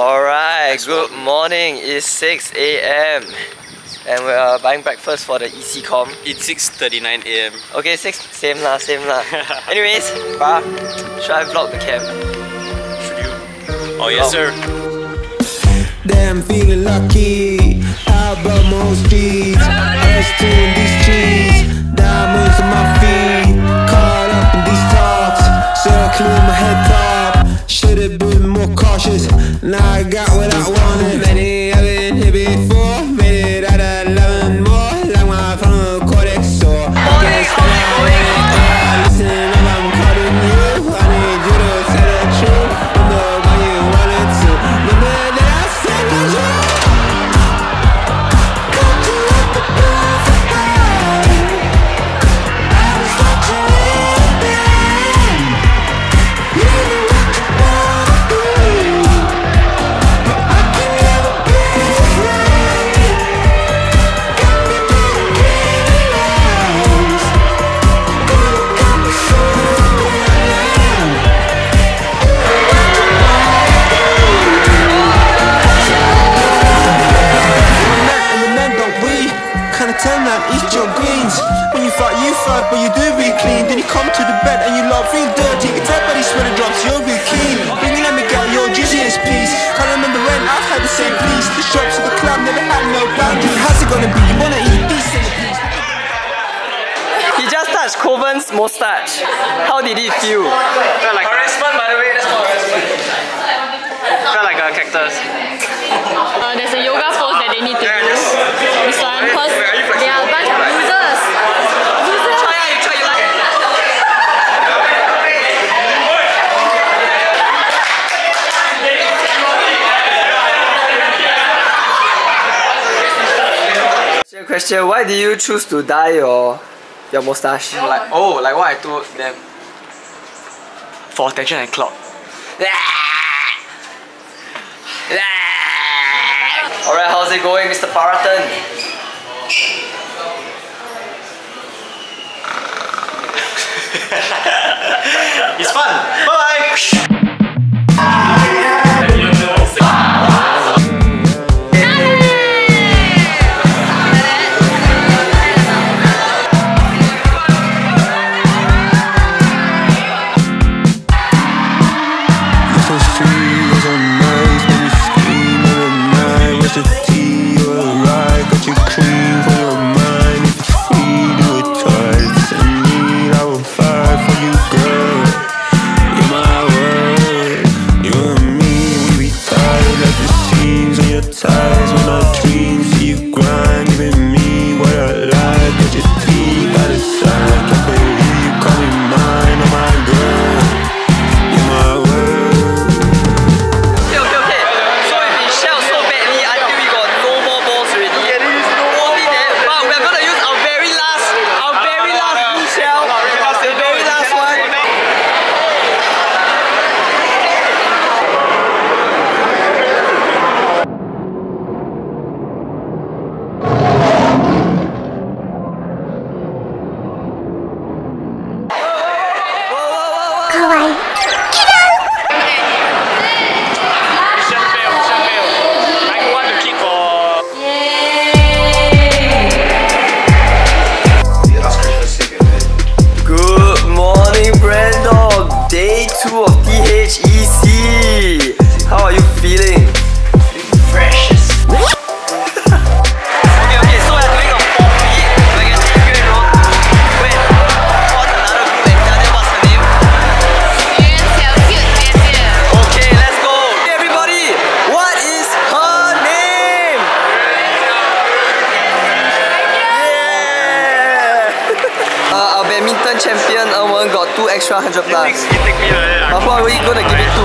Alright, good morning. It's 6 a.m. and we are buying breakfast for the ECCOM. It's 6:39 a.m. Okay, 6, same lah. Anyways, should I vlog the camp? Should you? Oh yes, sir. Damn, feeling lucky. How about most trees? Ice to these trees. Diamonds on my feet. Caught up in these talks. Circling my head top. Should have been more cautious. Now I got what I wanted. Many I've been here before. Made it out of 11 more. Like my phone cortex. So I guess that I went. Listen, if I'm calling you, I need you to tell the truth. I'm the one you wanted to. The man that I said was you. Caught you at the perfect time. I was watching you then. You knew what you wanted to do. Eat your greens. When you fight, you fight, but you do be clean. Then you come to the bed and you love feel dirty. It's everybody's sweater drops, you'll be clean. Then you let me get your juiciest piece. Can't remember when I've had the same piece. The shops of the club never had no boundary. How's it gonna be? You wanna eat decent? He just touched Coven's moustache. How did it feel? Felt like harassment, by the way. That's not harassment. Felt like a cactus. There's a yoga pose that they need to do. This one, cause they are a bunch of losers. Question: why do you choose to dye your moustache? Like what I told them. For attention and clout. Alright, how's it going, Mr. Paraton? It's fun! Champion Erwan got 2 extra 100 plus. But who are we gonna give it to?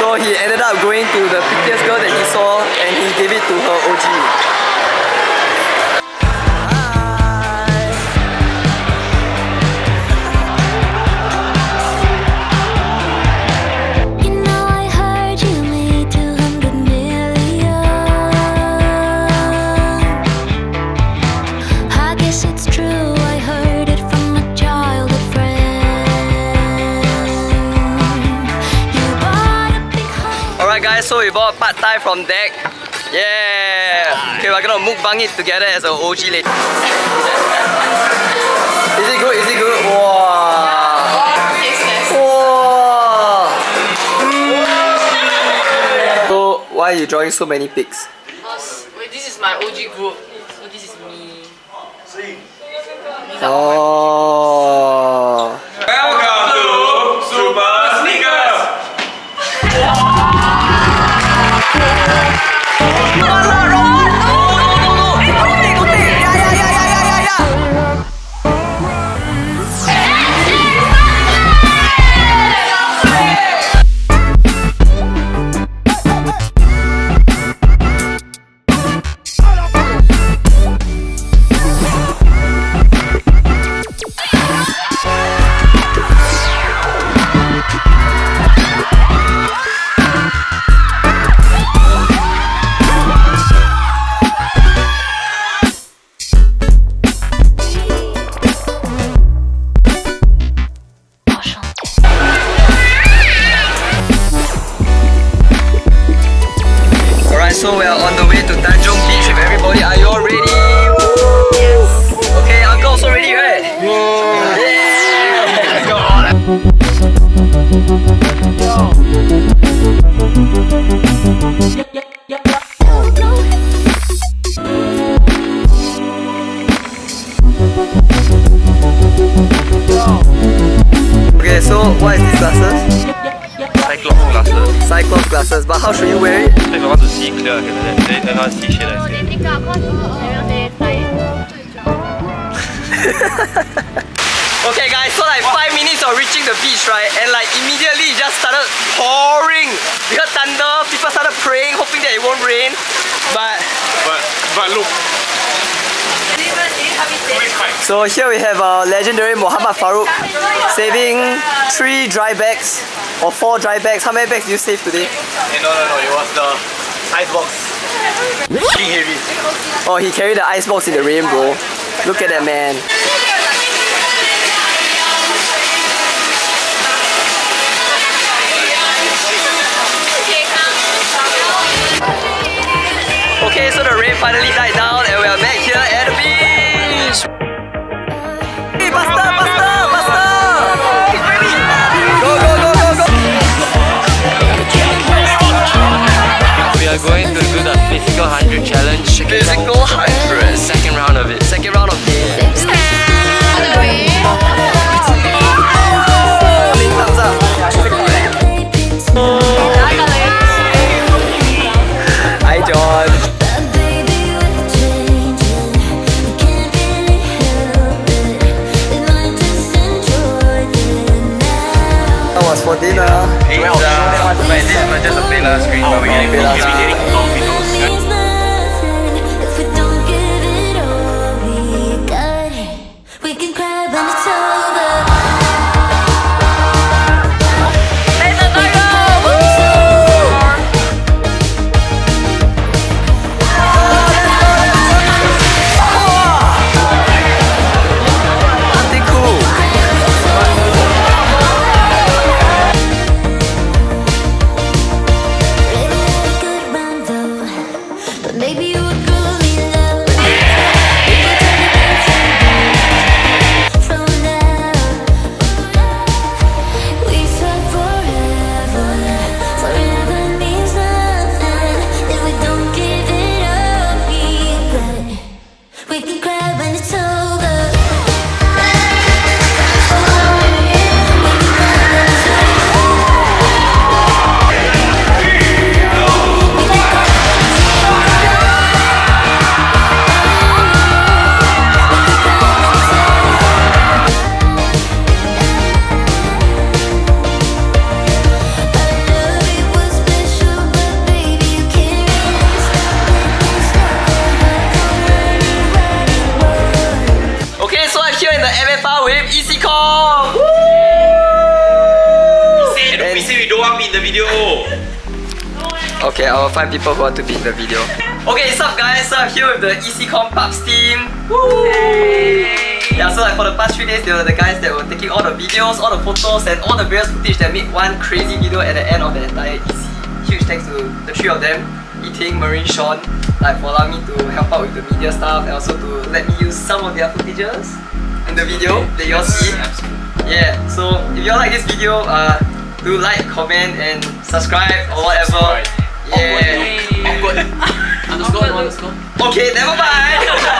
So he ended up going to the prettiest girl that he saw and he gave it to her OG. Alright guys, so we bought pad thai from Dek. Yeah! Okay, we're gonna mukbang it together as an OG lady. Is it good? Is it good? Wow! Why are you drawing so many pics? Because this is my OG group, so this is me. Oh. Welcome to Super Sneakers! So we are on the way to Tanjung Beach with everybody. Are you all ready? Yes. Okay, uncle's already right? Yeah. Let's go. Okay, so what is this glasses? Cyclops glasses. Cyclops glasses, but how should you wear it? I want to see clear, okay, they want to see shit. No, they think I'll call you around there, okay guys, so like 5 minutes of reaching the beach, right? And like immediately it just started pouring. We got thunder, people started praying, hoping that it won't rain. But look. So here we have our legendary Mohammed Farouk saving 3 dry bags or 4 dry bags. How many bags did you save today? Hey, no, it was the ice box. Heavy. Oh, he carried the ice box in the rain, bro. Look at that man. Okay, so the rain finally died down and we are back here at the beach. Hey, basta! Go! We are going to do the physical 100 challenge. Physical 100? Second round of it. Second round of it. Hi, John. For dinner, well, it's just a pillar screen. We're getting coffee notes. We can cry when it's ECCOM! We say we don't want to be in the video! Okay, I will find people who want to be in the video. Okay, what's up guys? So I'm here with the ECCOM Pubs team. Woo! Yeah, so like for the past 3 days, they were the guys that were taking all the videos, all the photos and all the various footage that made one crazy video at the end of the entire EC huge thanks to the three of them, Etheng, Marine, Sean, for allowing me to help out with the media stuff and also to let me use some of their footages in the video that you all see. Yeah, so if you all like this video, do like, comment and subscribe or whatever. Yeah. Okay, never mind.